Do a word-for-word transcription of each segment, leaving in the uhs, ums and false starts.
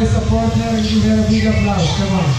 always support her and give her a big applause. Come on.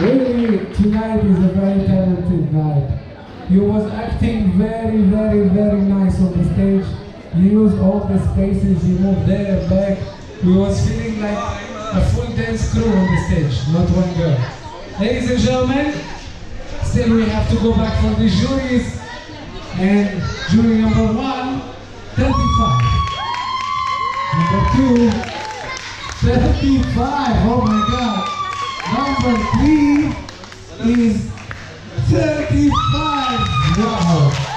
Really, tonight is a very talented night. You was acting very, very, very nice on the stage. You used all the spaces, you moved there, back. You was feeling like a full dance crew on the stage, not one girl. Ladies and gentlemen, still we have to go back for the juries. And jury number one, thirty-five. Number two, thirty-five, oh my God. Number three is thirty-five. Wow.